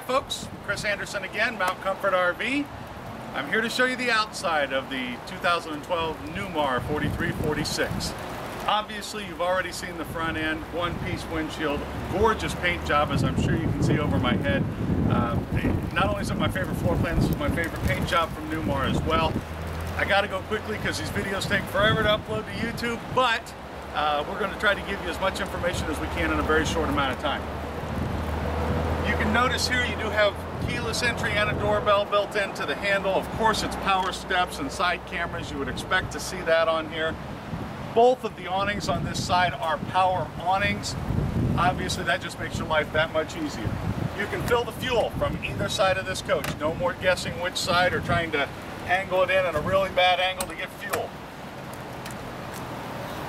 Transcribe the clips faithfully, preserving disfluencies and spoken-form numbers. Hi folks, Chris Anderson again, Mount Comfort R V. I'm here to show you the outside of the two thousand twelve Newmar forty-three forty-six. Obviously you've already seen the front end, one-piece windshield, gorgeous paint job as I'm sure you can see over my head. Uh, not only is it my favorite floor plan, this is my favorite paint job from Newmar as well. I gotta go quickly because these videos take forever to upload to YouTube, but uh, we're gonna try to give you as much information as we can in a very short amount of time. You can notice here you do have keyless entry and a doorbell built into the handle. Of course, it's power steps and side cameras. You would expect to see that on here. Both of the awnings on this side are power awnings. Obviously, that just makes your life that much easier. You can fill the fuel from either side of this coach. No more guessing which side or trying to angle it in at a really bad angle to get fuel.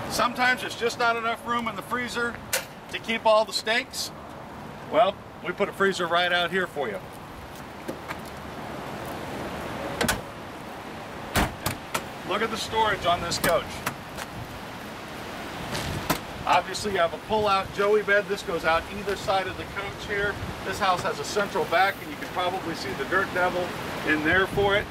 Sometimes there's just not enough room in the freezer to keep all the steaks. Well, we put a freezer right out here for you. Look at the storage on this coach. Obviously, you have a pull-out Joey bed. This goes out either side of the coach here. This house has a central back, and you can probably see the Dirt Devil in there for it.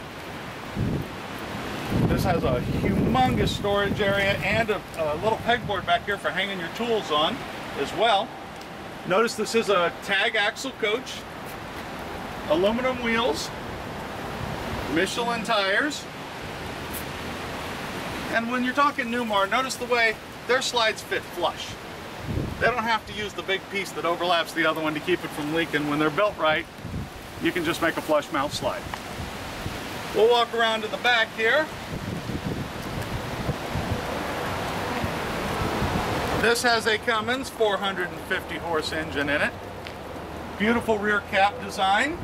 This has a humongous storage area and a, a little pegboard back here for hanging your tools on as well. Notice this is a tag axle coach, aluminum wheels, Michelin tires, and when you're talking Newmar, notice the way their slides fit flush. They don't have to use the big piece that overlaps the other one to keep it from leaking. When they're built right, you can just make a flush mount slide. We'll walk around to the back here. This has a Cummins four hundred fifty horse engine in it. Beautiful rear cap design.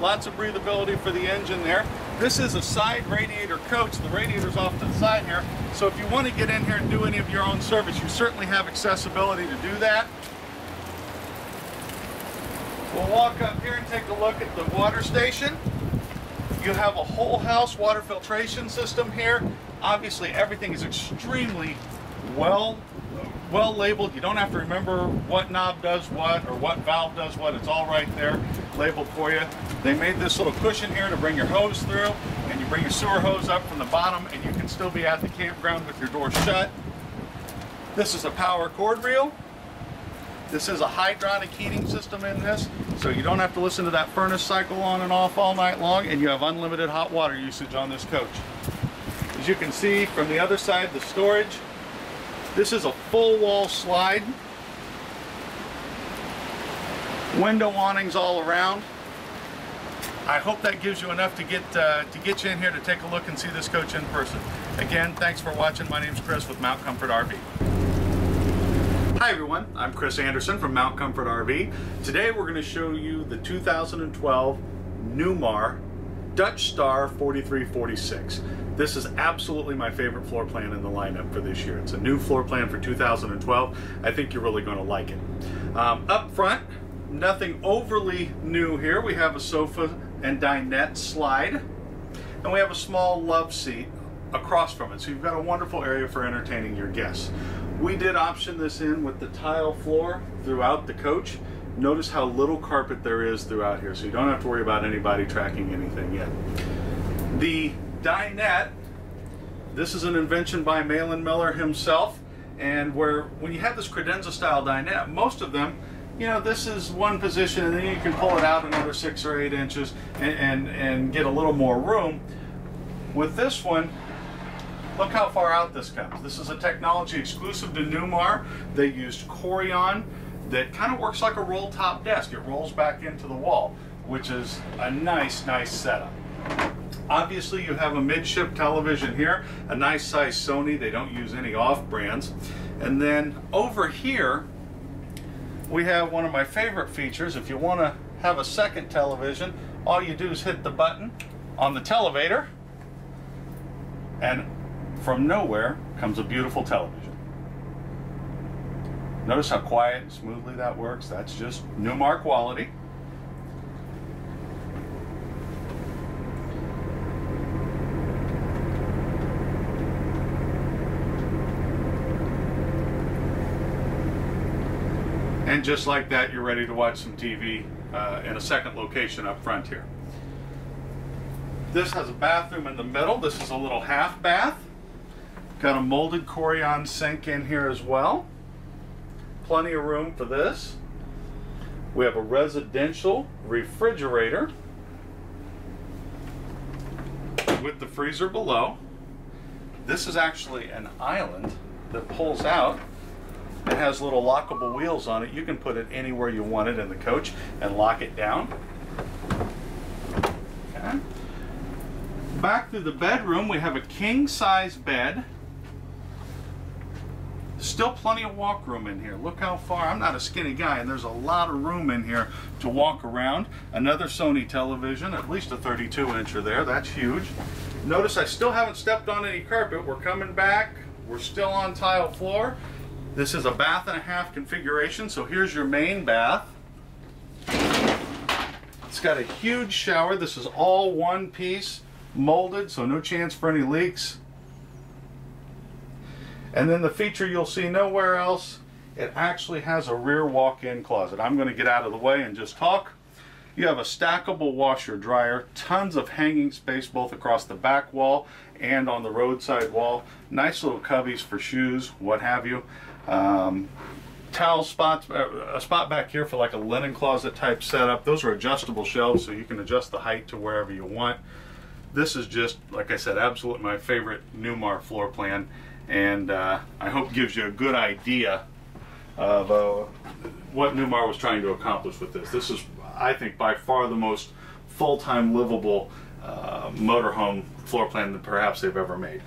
Lots of breathability for the engine there. This is a side radiator coach. The radiator's off to the side here. So if you want to get in here and do any of your own service, you certainly have accessibility to do that. We'll walk up here and take a look at the water station. You have a whole house water filtration system here. Obviously, everything is extremely well, well labeled. You don't have to remember what knob does what or what valve does what. It's all right there labeled for you. They made this little cushion here to bring your hose through, and you bring your sewer hose up from the bottom, and you can still be at the campground with your door shut. This is a power cord reel. This is a hydronic heating system in this, so you don't have to listen to that furnace cycle on and off all night long, and you have unlimited hot water usage on this coach. As you can see from the other side, the storage. This is a full wall slide. Window awnings all around. I hope that gives you enough to get, uh, to get you in here to take a look and see this coach in person. Again, thanks for watching. My name's Chris with Mount Comfort R V. Hi everyone, I'm Chris Anderson from Mount Comfort R V. Today we're going to show you the two thousand twelve Newmar Dutch Star forty-three forty-six. This is absolutely my favorite floor plan in the lineup for this year. It's a new floor plan for two thousand twelve. I think you're really going to like it. Um, up front, nothing overly new here. We have a sofa and dinette slide, and we have a small love seat across from it. So you've got a wonderful area for entertaining your guests. We did option this in with the tile floor throughout the coach. Notice how little carpet there is throughout here, so you don't have to worry about anybody tracking anything yet. The dinette, this is an invention by Mailen Miller himself, and where when you have this credenza style dinette, most of them, you know, this is one position and then you can pull it out another six or eight inches and, and, and get a little more room. With this one, look how far out this comes. This is a technology exclusive to Newmar. They used Corian that kind of works like a roll top desk. It rolls back into the wall, which is a nice, nice setup. Obviously, you have a midship television here, a nice size Sony. They don't use any off brands. And then over here, we have one of my favorite features. If you want to have a second television, all you do is hit the button on the televator, and from nowhere comes a beautiful television. Notice how quiet and smoothly that works. That's just Newmar quality. And just like that, you're ready to watch some T V uh, in a second location up front here. This has a bathroom in the middle. This is a little half bath. Got a molded Corian sink in here as well. Plenty of room for this. We have a residential refrigerator with the freezer below. This is actually an island that pulls out. It has little lockable wheels on it. You can put it anywhere you want it in the coach and lock it down. Okay. Back to the bedroom, we have a king-size bed. Still plenty of walk room in here. Look how far. I'm not a skinny guy, and there's a lot of room in here to walk around. Another Sony television, at least a thirty-two incher there. That's huge. Notice I still haven't stepped on any carpet. We're coming back. We're still on tile floor. This is a bath and a half configuration, so here's your main bath. It's got a huge shower. This is all one piece, molded, so no chance for any leaks. And then the feature you'll see nowhere else, it actually has a rear walk-in closet. I'm going to get out of the way and just talk. You have a stackable washer dryer, tons of hanging space both across the back wall and on the roadside wall. Nice little cubbies for shoes, what have you. Um, towel spots, uh, a spot back here for like a linen closet type setup. Those are adjustable shelves, so you can adjust the height to wherever you want. This is just, like I said, absolutely my favorite Newmar floor plan. And uh, I hope gives you a good idea of uh, what Newmar was trying to accomplish with this. This is, I think, by far the most full-time livable uh, motorhome floor plan that perhaps they've ever made.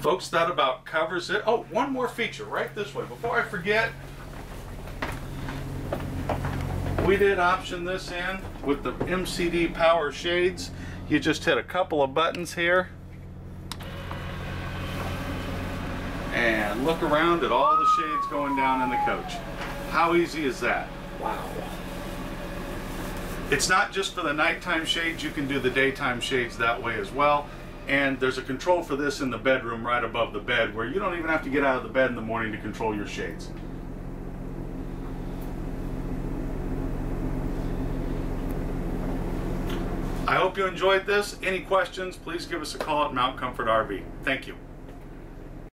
Folks, that about covers it. Oh, one more feature right this way. Before I forget, we did option this in with the M C D power shades. You just hit a couple of buttons here and look around at all the shades going down in the coach. How easy is that? Wow. It's not just for the nighttime shades. You can do the daytime shades that way as well. And there's a control for this in the bedroom right above the bed, where you don't even have to get out of the bed in the morning to control your shades. I hope you enjoyed this. Any questions, please give us a call at Mount Comfort R V. Thank you.